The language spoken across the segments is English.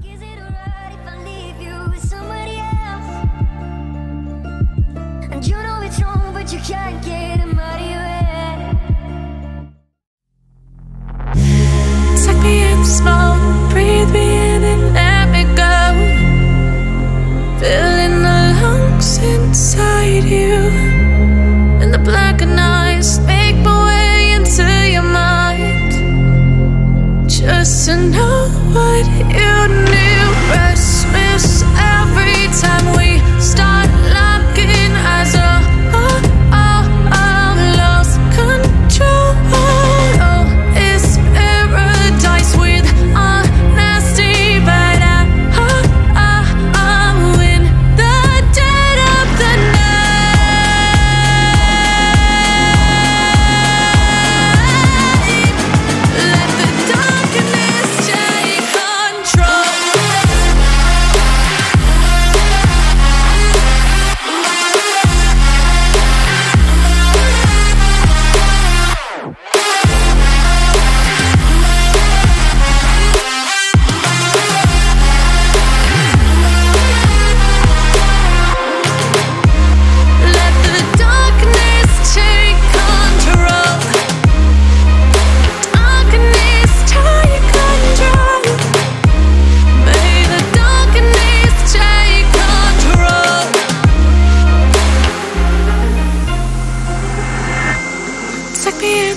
Ask, is it alright if I leave you with somebody else? And you know it's wrong, but you can't get him out of your head. Suck me in, smoke, breathe me in and let me go. Filling the lungs inside you, and the blackened eyes make my way into your mind, just to know what you knew. Christmas, every time we start locking eyes, oh, lost control. Oh, it's paradise with honesty, but I'm in the dead of the night. Let the darkness take control. Let the darkness take control. Darkness take control. May the darkness take control. Take me in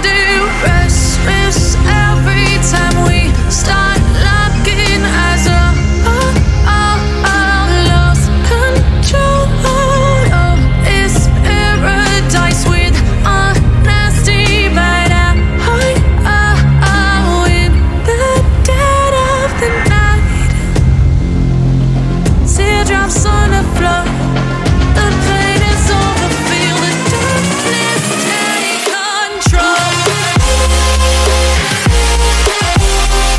do. Christmas, every time we start locking eyes, lost control. Oh, it's paradise with honesty, but I'm in the dead of the night. Teardrops on the floor, the plate is over. Feel the darkness take control. May the darkness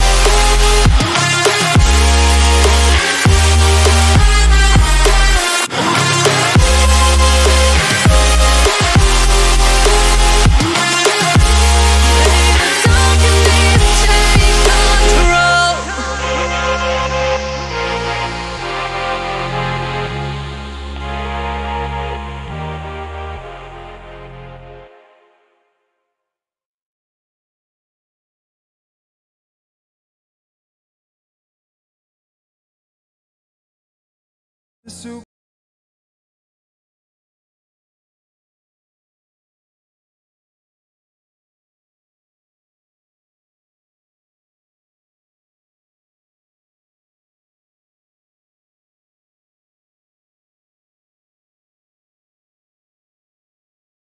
take control.